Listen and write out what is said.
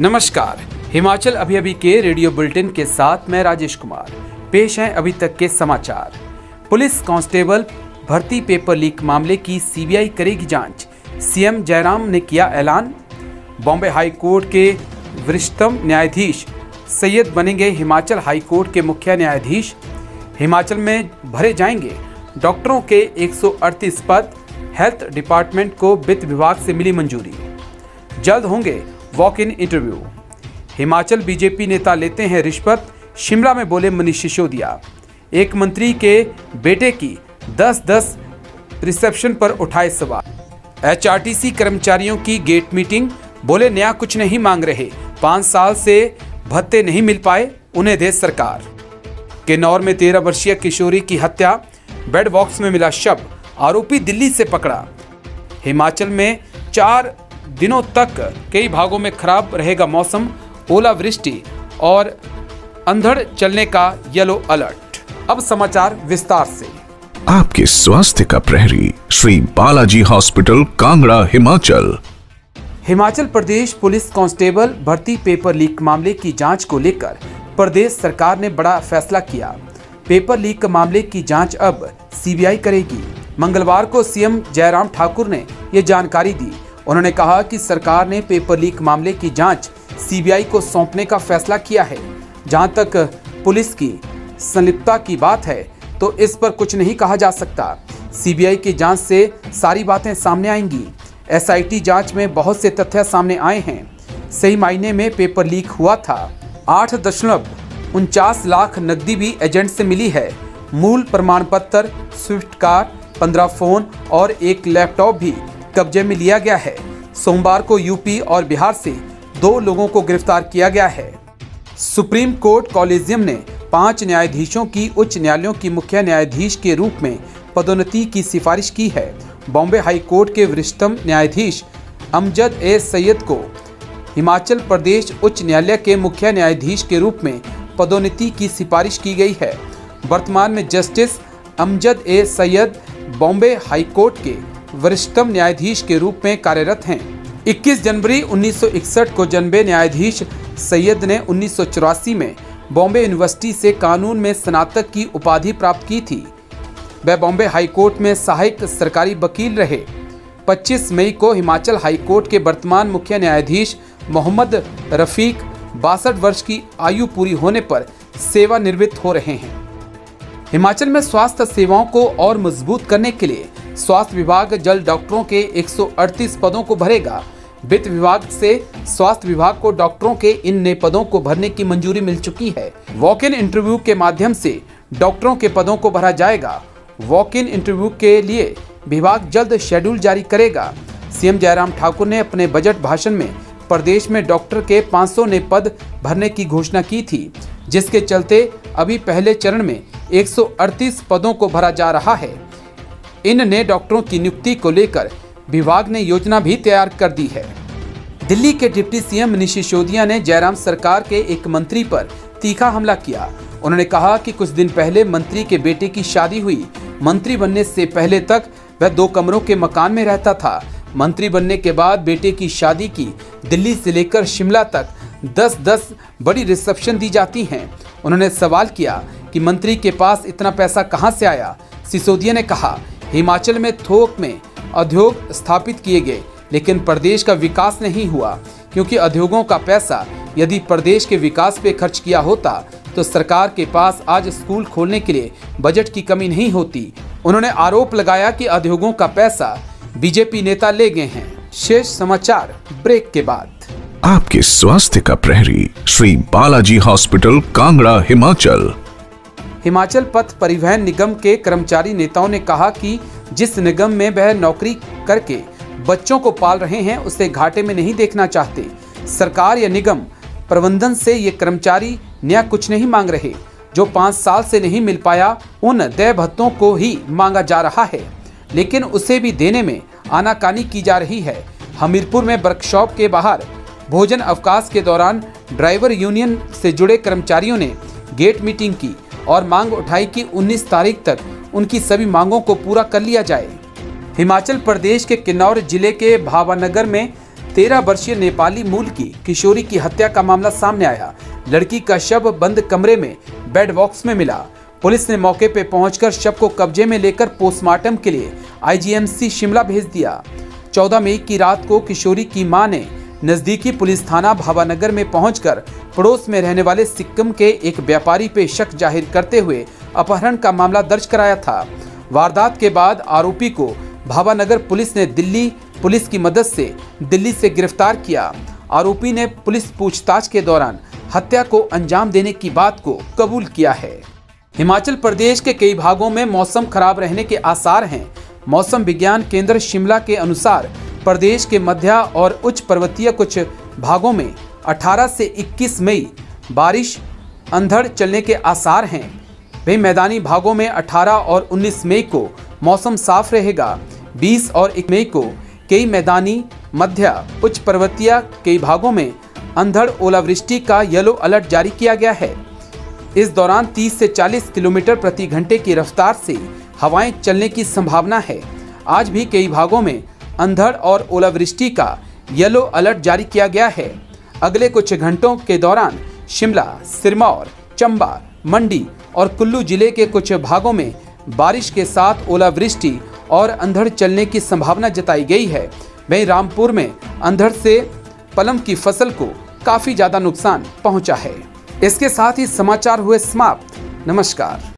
नमस्कार, हिमाचल अभी अभी के रेडियो बुलेटिन के साथ मैं राजेश कुमार। पेश हैं अभी तक के समाचार। पुलिस कांस्टेबल भर्ती पेपर लीक मामले की सीबीआई करेगी जांच, सीएम जयराम ने किया ऐलान। बॉम्बे हाई कोर्ट के वरिष्ठतम न्यायाधीश सैयद बनेंगे हिमाचल हाई कोर्ट के मुख्य न्यायाधीश। हिमाचल में भरे जाएंगे डॉक्टरों के 138 पद, हेल्थ डिपार्टमेंट को वित्त विभाग से मिली मंजूरी, जल्द होंगे walk in interview. Himachal BJP नेता लेते हैं रिश्वत, शिमला में बोले मनीष सिसोदिया। एक मंत्री के बेटे की 10-10 रिसेप्शन पर उठाए सवाल। एचआरटीसी कर्मचारियों की गेट मीटिंग, बोले नया कुछ नहीं मांग रहे, 5 साल से भत्ते नहीं मिल पाए, उन्हें दे सरकार। किन्नौर में 13 वर्षीय किशोरी की हत्या, बेड बॉक्स में मिला शव, आरोपी दिल्ली से पकड़ा। हिमाचल में 4 दिनों तक कई भागों में खराब रहेगा मौसम, ओलावृष्टि और अंधड़ चलने का येलो अलर्ट। अब समाचार विस्तार से। आपके स्वास्थ्य का प्रहरी, Shri Balaji hospital, Kangra, Himachal. Himachal Pradesh police constable भर्ती पेपर लीक मामले की जांच को लेकर प्रदेश सरकार ने बड़ा फैसला किया। पेपर लीक मामले की जांच अब सीबीआई करेगी। मंगलवार को सीएम जयराम ठाकुर ने ये जानकारी दी। उन्होंने कहा कि सरकार ने पेपर लीक मामले की जांच सीबीआई को सौंपने का फैसला किया है। जहां तक पुलिस की संलिप्तता की बात है तो इस पर कुछ नहीं कहा जा सकता। सीबीआई की जांच से सारी बातें सामने आएंगी। एसआईटी जांच में बहुत से तथ्य सामने आए हैं। सही मायने में पेपर लीक हुआ था। 8.49 लाख नकदी भी एजेंट से मिली है। मूल प्रमाण पत्र, स्विफ्ट कार, 15 फोन और एक लैपटॉप भी कब्जे में लिया गया है। सोमवार को यूपी और बिहार से 2 लोगों को गिरफ्तार किया गया है। सुप्रीम कोर्ट कॉलेजियम ने 5 न्यायाधीशों की उच्च न्यायालयों की मुख्य न्यायाधीश के रूप में पदोन्नति की सिफारिश की है। बॉम्बे हाई कोर्ट के वरिष्ठतम न्यायाधीश अमजद ए सैयद को हिमाचल प्रदेश उच्च न्यायालय के मुख्य न्यायाधीश के रूप में पदोन्नति की सिफारिश की गई है। वर्तमान में justice Amjad A Syed Bombay high court के वरिष्ठतम न्यायाधीश के रूप में कार्यरत हैं। 21 जनवरी 1961 को जन्मे न्यायाधीश सैयद ने 1984 में बॉम्बे यूनिवर्सिटी से कानून में स्नातक की उपाधि प्राप्त की थी। वह बॉम्बे हाई कोर्ट में सहायक सरकारी वकील रहे। 25 मई को हिमाचल हाई कोर्ट के वर्तमान मुख्य न्यायाधीश मोहम्मद रफीक 62 वर्ष की आयु पूरी होने पर सेवानिवृत्त हो रहे हैं। हिमाचल में स्वास्थ्य सेवाओं को और मजबूत करने के लिए स्वास्थ्य विभाग जल्द डॉक्टरों के 138 पदों को भरेगा। वित्त विभाग से स्वास्थ्य विभाग को डॉक्टरों के इन नए पदों को भरने की मंजूरी मिल चुकी है। वॉक इन इंटरव्यू के माध्यम से डॉक्टरों के पदों को भरा जाएगा। वॉक इन इंटरव्यू के लिए विभाग जल्द शेड्यूल जारी करेगा। सीएम जयराम ठाकुर ने अपने बजट भाषण में प्रदेश में डॉक्टर के 500 नए पद भरने की घोषणा की थी, जिसके चलते अभी पहले चरण में 138 पदों को भरा जा रहा है। इन नए डॉक्टरों की नियुक्ति को लेकर विभाग ने योजना भी तैयार कर दी है। दिल्ली के डिप्टी सीएम मनीष सिसोदिया ने जयराम सरकार के एक मंत्री पर तीखा हमला किया। उन्होंने कहा कि कुछ दिन पहले मंत्री के बेटे की शादी हुई। मंत्री बनने से पहले तक वह 2 कमरों के मकान में रहता था। मंत्री बनने के बाद बेटे की शादी की दिल्ली से लेकर शिमला तक 10-10 बड़ी रिसेप्शन दी जाती हैं। उन्होंने सवाल किया कि मंत्री के पास इतना पैसा कहां से आया। सिसोदिया ने कहा, हिमाचल में थोक में उद्योग स्थापित किए गए, लेकिन प्रदेश का विकास नहीं हुआ, क्योंकि उद्योगों का पैसा यदि प्रदेश के विकास पे खर्च किया होता तो सरकार के पास आज स्कूल खोलने के लिए बजट की कमी नहीं होती। उन्होंने आरोप लगाया कि उद्योगों का पैसा बीजेपी नेता ले गए हैं। शेष समाचार ब्रेक के बाद। आपके स्वास्थ्य का प्रहरी, श्री बालाजी हॉस्पिटल, कांगड़ा, हिमाचल। हिमाचल पथ परिवहन निगम के कर्मचारी नेताओं ने कहा कि जिस निगम में वह नौकरी करके बच्चों को पाल रहे हैं उसे घाटे में नहीं देखना चाहते। सरकार या निगम प्रबंधन से ये कर्मचारी नया कुछ नहीं मांग रहे। जो 5 साल से नहीं मिल पाया उन देय भत्तों को ही मांगा जा रहा है, लेकिन उसे भी देने में आनाकानी की जा रही है। हमीरपुर में वर्कशॉप के बाहर भोजन अवकाश के दौरान ड्राइवर यूनियन से जुड़े कर्मचारियों ने गेट मीटिंग की और मांग उठाई कि 19 तारीख तक उनकी सभी मांगों को पूरा कर लिया जाए। हिमाचल प्रदेश के किन्नौर जिले के भावनगर में 13 वर्षीय नेपाली मूल की किशोरी की हत्या का मामला सामने आया। लड़की का शव बंद कमरे में बेड बॉक्स में मिला। पुलिस ने मौके पर पहुंचकर शव को कब्जे में लेकर पोस्टमार्टम के लिए आईजीएमसी शिमला भेज दिया। 14 मई की रात को किशोरी की मां ने नजदीकी पुलिस थाना भावनगर में पहुंचकर पड़ोस में रहने वाले सिक्किम के एक व्यापारी पे शक जाहिर करते हुए अपहरण का मामला दर्ज कराया था। वारदात के बाद आरोपी को भावनगर पुलिस ने दिल्ली पुलिस की मदद से दिल्ली से गिरफ्तार किया। आरोपी ने पुलिस पूछताछ के दौरान हत्या को अंजाम देने की बात को कबूल किया है। हिमाचल प्रदेश के कई भागों में मौसम खराब रहने के आसार हैं। मौसम विज्ञान केंद्र शिमला के अनुसार प्रदेश के मध्य और उच्च पर्वतीय कुछ भागों में 18 से 21 मई बारिश अंधड़ चलने के आसार हैं। वहीं मैदानी भागों में 18 और 19 मई को मौसम साफ रहेगा। 20 और 1 मई को कई मैदानी मध्य उच्च पर्वतीय कई भागों में अंधड़ ओलावृष्टि का येलो अलर्ट जारी किया गया है। इस दौरान 30 से 40 किलोमीटर प्रति घंटे की रफ्तार से हवाएं चलने की संभावना है। आज भी कई भागों में अंधड़ और ओलावृष्टि का येलो अलर्ट जारी किया गया है। अगले कुछ घंटों के दौरान शिमला, सिरमौर, चंबा, मंडी और कुल्लू जिले के कुछ भागों में बारिश के साथ ओलावृष्टि और अंधड़ चलने की संभावना जताई गई है। वहीं रामपुर में अंधड़ से पलम की फसल को काफ़ी ज़्यादा नुकसान पहुंचा है। इसके साथ ही समाचार हुए समाप्त। नमस्कार।